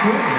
Cool.